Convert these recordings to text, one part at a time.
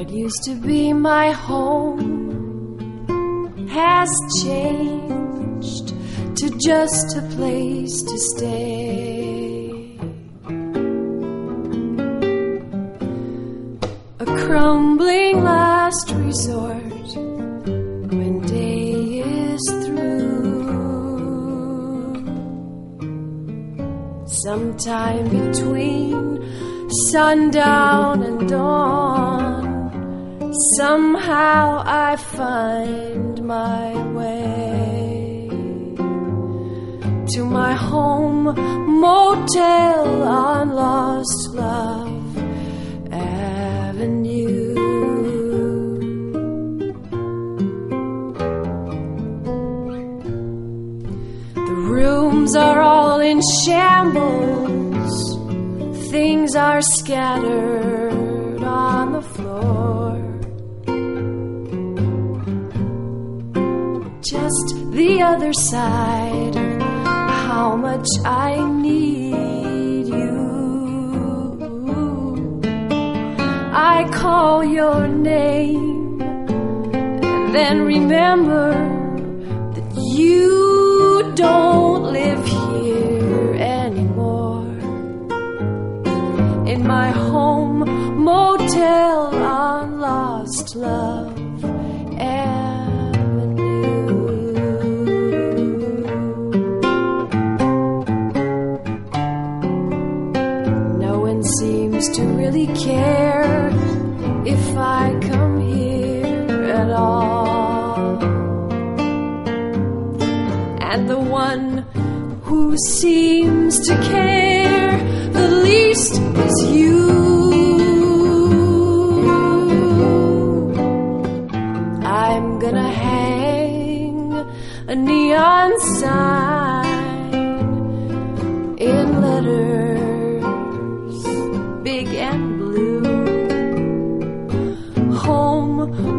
What used to be my home has changed to just a place to stay. A crumbling last resort when day is through. Sometime between sundown and dawn, somehow I find my way to my home motel on Lost Love Avenue. Are all in shambles, things are scattered on the floor. Just the other side, how much I need you. I call your name and then remember that you don't live here anymore. In my home motel on Lost Love Avenue. No one seems to really care if I come here at all, and the one who seems to care the least is you. I'm gonna hang a neon sign in letters big and blue. Home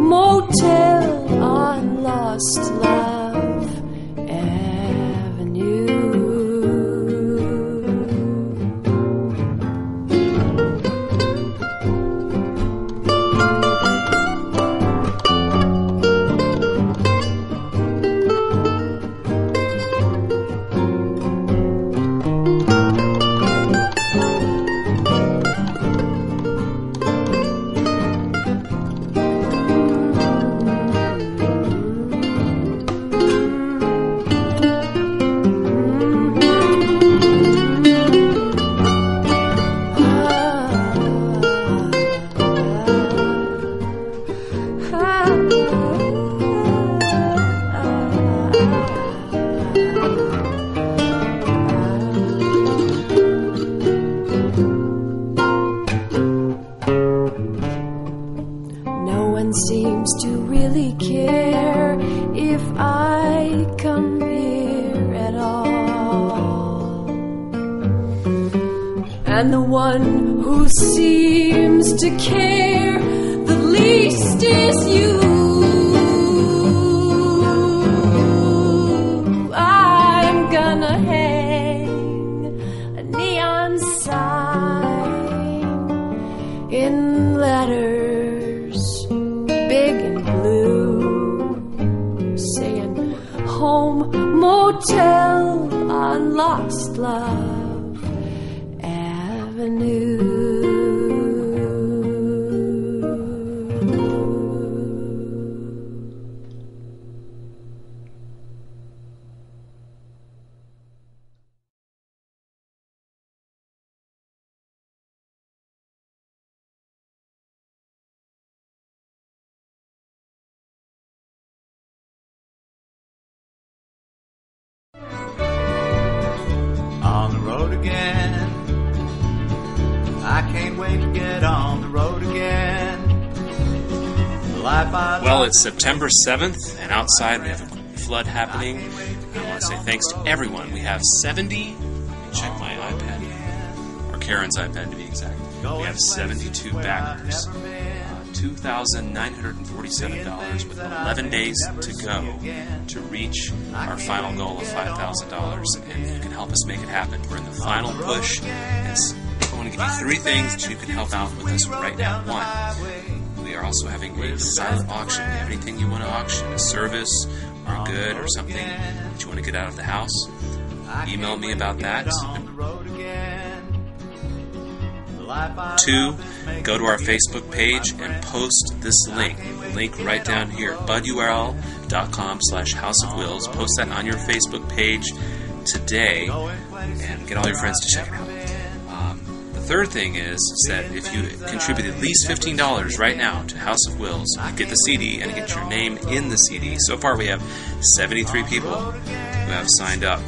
motel on Lost Love. And the one who seems to care the least is you. I'm gonna hang a neon sign in letters big and blue, saying home motel on Lost Love Avenue. On the road again, I can't wait to get on the road again. Well, it's September 7th, and outside we have a flood happening. I want to say thanks to everyone. We have 70, check my iPad, or Karen's iPad to be exact. We have 72 backers, $2,947 with 11 days to go to reach our final goal of $5,000, and you can help us make it happen. We're in the final push. I want to give you three things that you can help out with us right now. One, we are they're also having a silent auction. Anything you want to auction, a service or a good or something that you want to get out of the house, email me about that. Two, go to our Facebook page and post this link right down here, budurl.com/House of Wills. Post that on your Facebook page today and get all your friends to check it out. The third thing is that if you contribute at least $15 right now to House of Wills, you get the CD and get your name in the CD. So far we have 73 people who have signed up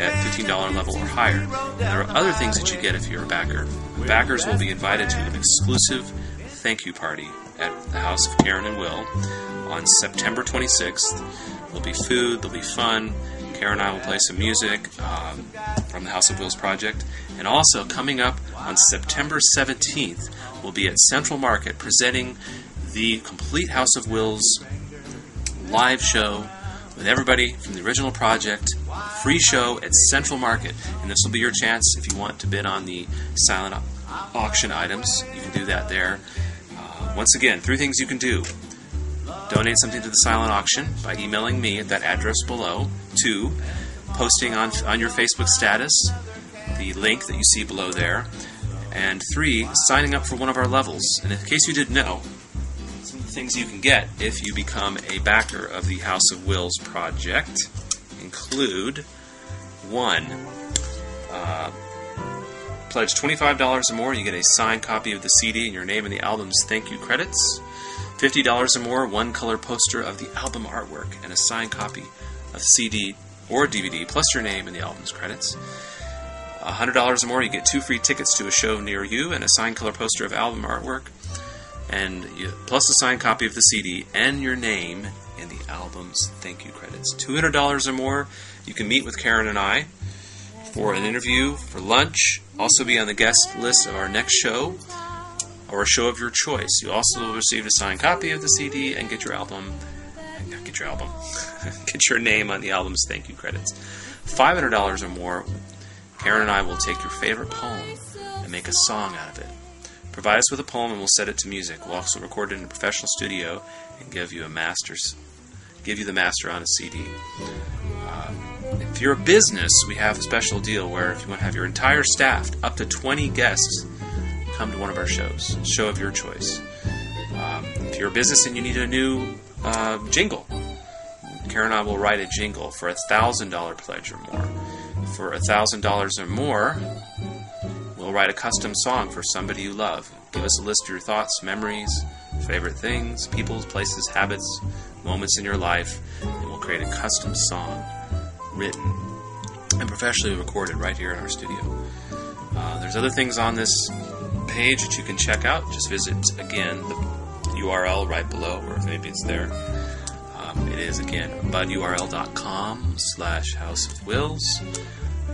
at $15 level or higher. And there are other things that you get if you're a backer. Backers will be invited to an exclusive thank you party at the house of Karen and Will on September 26th. There'll be food, there'll be fun. Karen and I will play some music from the House of Wills project. And also coming up on September 17th, we'll be at Central Market presenting the complete House of Wills live show with everybody from the original project, free show at Central Market. And this will be your chance if you want to bid on the silent auction items. You can do that there. Once again, three things you can do. Donate something to the silent auction by emailing me at that address below. Two, posting on your Facebook status, the link that you see below there. And three, signing up for one of our levels. And in case you didn't know, things you can get if you become a backer of the House of Wills project include: one, pledge $25 or more, you get a signed copy of the CD and your name in the album's thank you credits. $50 or more, one color poster of the album artwork and a signed copy of CD or DVD plus your name in the album's credits. $100 or more, you get 2 free tickets to a show near you and a signed color poster of album artwork, and plus a signed copy of the CD and your name in the album's thank you credits. $200 or more, you can meet with Karen and I for an interview, for lunch, also be on the guest list of our next show, or a show of your choice. You also will receive a signed copy of the CD and get your name on the album's thank you credits. $500 or more, Karen and I will take your favorite poem and make a song out of it. Provide us with a poem and we'll set it to music. We'll also record it in a professional studio and give you the master on a CD. If you're a business, we have a special deal where if you want to have your entire staff, up to 20 guests, come to one of our shows, show of your choice. If you're a business and you need a new jingle, Karen and I will write a jingle for $1,000 pledge or more. For $1,000 or more, we'll write a custom song for somebody you love. Give us a list of your thoughts, memories, favorite things, people, places, habits, moments in your life, and we'll create a custom song written and professionally recorded right here in our studio. There's other things on this page that you can check out. Just visit, again, the URL right below, or maybe it's there. It is, again, budurl.com/House of Wills.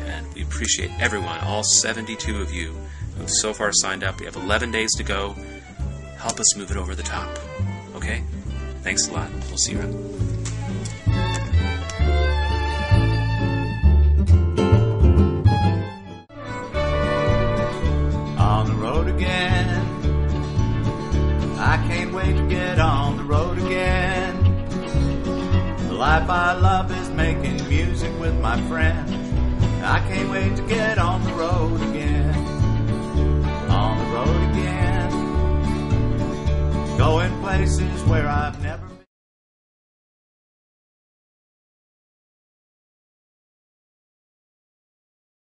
And we appreciate everyone, all 72 of you who've so far signed up. We have 11 days to go. Help us move it over the top. Okay? Thanks a lot. We'll see you around. On the road again. I can't wait to get on the road again. The life I love is making music with my friends. I can't wait to get on the road again, on the road again, going places where I've never been.